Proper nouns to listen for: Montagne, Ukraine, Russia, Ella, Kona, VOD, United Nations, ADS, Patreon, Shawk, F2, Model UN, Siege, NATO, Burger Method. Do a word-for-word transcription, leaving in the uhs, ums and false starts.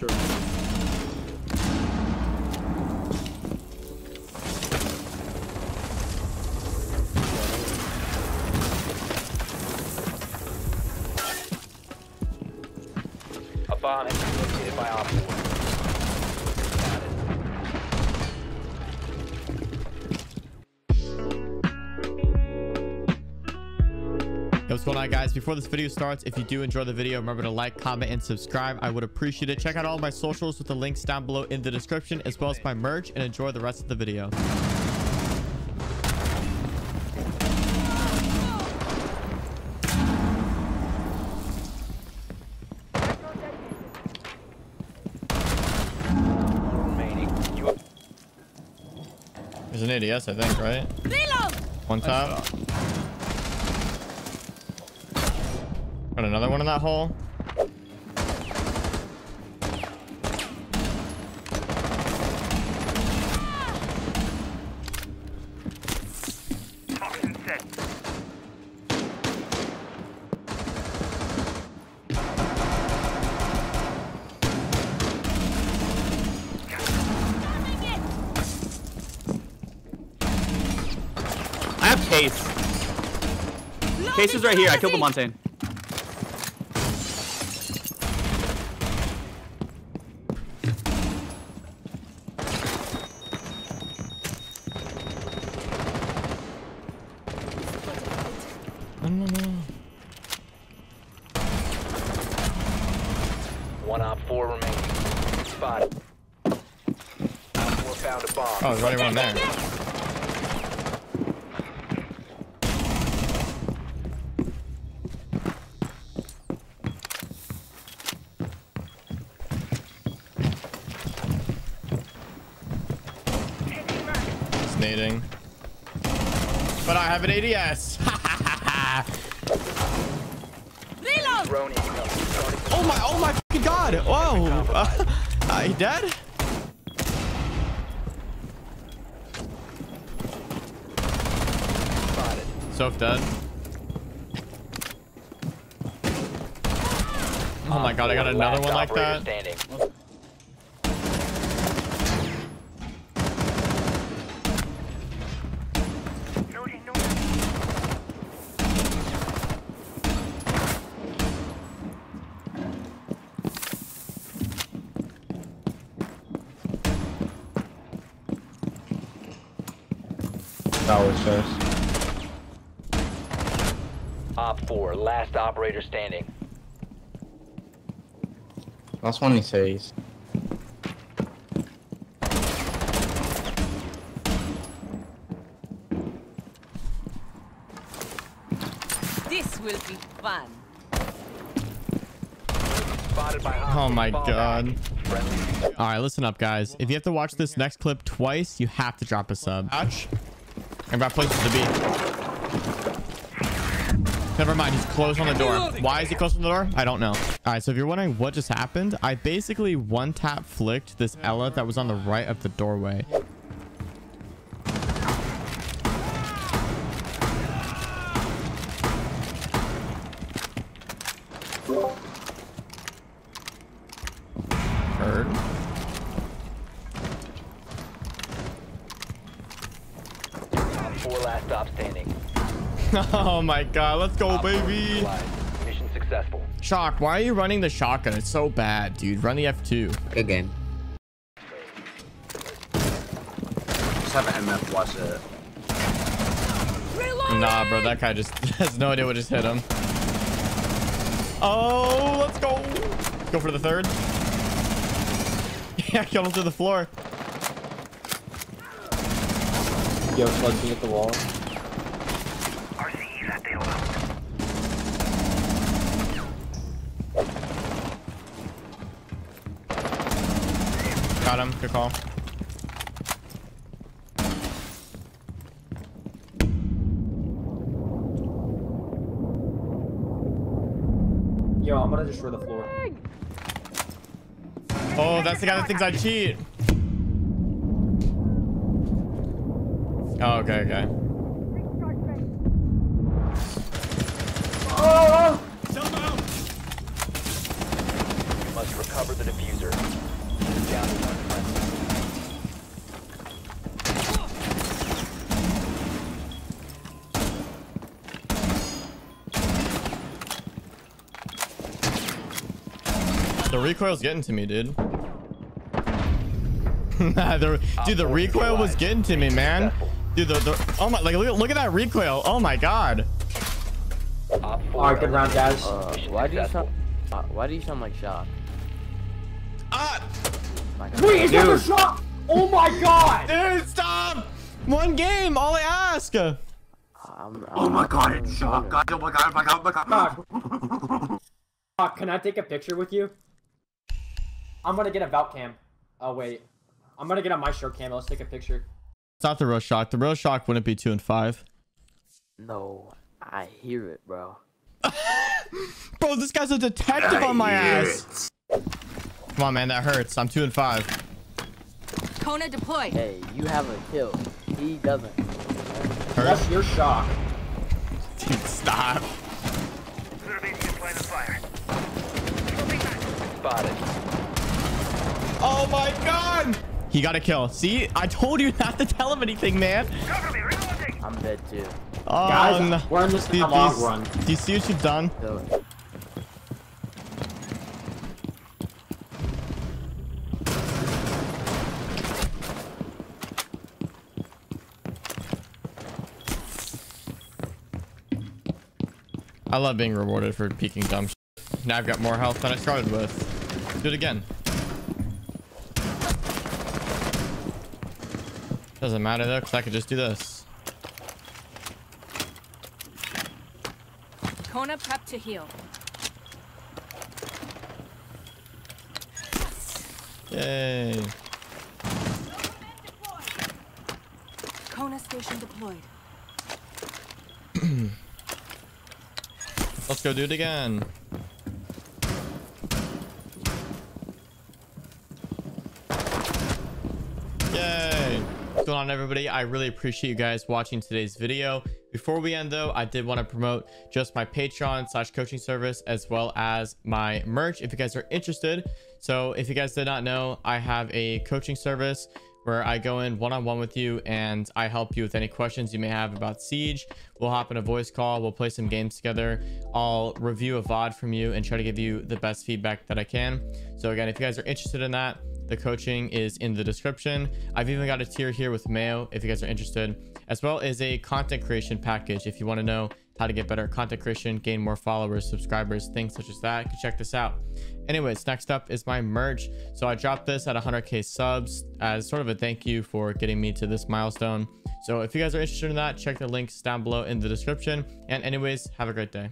sure. A bomb has been located by Op four. What's going on, guys? Before this video starts, if you do enjoy the video, remember to like, comment, and subscribe. I would appreciate it. Check out all my socials with the links down below in the description, as well as my merch, and enjoy the rest of the video. There's an A D S, I think, right? One top. Got another one in that hole. I have case. Case is right here. I killed the Montagne. One op four remaining. Spotted. Op four found a bomb. Oh, there's already one there. It's nading. But I have an A D S. Reload. Oh my! Oh my! God, whoa, uh, uh, he dead? Sof dead. Oh my God, I got another one like that. Op four, last operator standing. Last one he says. This will be fun. Oh my God. All right, listen up, guys. If you have to watch this next clip twice, you have to drop a sub. Ouch. I'm about places to be. Never mind. He's closed on the door. Why is he closed on the door? I don't know. All right. So if you're wondering what just happened, I basically one tap flicked this Ella that was on the right of the doorway. Heard. Four last stop standing. Oh my God, let's go, Op baby. Mission successful. Shawk, why are you running the shotgun? It's so bad, dude. Run the F two. Good game. Just have an M F watch it. Reloading! Nah, bro, that guy just has no idea what just hit him. Oh, let's go. Go for the third. Yeah, killed him to the floor. Yo, slugs at the wall. R C E that they allow. Got him. Good call. Yo, I'm gonna destroy the floor. Oh, that's the guy that thinks I cheat. Oh, okay, okay. Oh! You must recover recover the diffuser. Down to one friend. The recoil's getting to me, dude. the, dude, the recoil was getting to me, man. Dude, the, the oh my, like, look, look at that recoil. Oh my god. All right, good round, guys. Uh, why do you sound? Uh, why do you sound like Shawk? Ah! Uh, Wait, is that the Shawk? Oh my god! Dude, stop! One game, all I ask. I'm, I'm, oh my god, it's Shawk! Oh my god! Oh my god! Oh my god! Shawk, can I take a picture with you? I'm gonna get a Valk cam. Oh wait, I'm gonna get on my short cam. Let's take a picture. It's not the real Shawk. The real Shawk wouldn't be two and five. No, I hear it, bro. Bro, this guy's a detective I on my ass. It. Come on, man, that hurts. I'm two and five. Kona deployed. Hey, you have a kill. He doesn't. Hurt? That's your Shawk. Dude, stop. Spotted. Oh my god! He got a kill. See? I told you not to tell him anything, man. I'm dead too. Oh, guys, no. We're in this dude, long do you, run. Do you see what you've done? I love being rewarded for peeking dumb shit. Now I've got more health than I started with. Do it again. Doesn't matter though, because I could just do this. Kona prep to heal. Yay. Kona station deployed. Let's go do it again. What's going on, everybody? I really appreciate you guys watching today's video. Before we end though, I did want to promote just my Patreon slash coaching service as well as my merch if you guys are interested. So if you guys did not know, I have a coaching service where I go in one-on-one with you and I help you with any questions you may have about Siege. We'll hop in a voice call, we'll play some games together, I'll review a V O D from you and try to give you the best feedback that I can. So again, if you guys are interested in that, the coaching is in the description. I've even got a tier here with Mayo if you guys are interested, as well as a content creation package. If you want to know how to get better at content creation, gain more followers, subscribers, things such as that, you can check this out. Anyways, next up is my merch. So I dropped this at one hundred K subs as sort of a thank you for getting me to this milestone. So if you guys are interested in that, check the links down below in the description. And anyways, have a great day.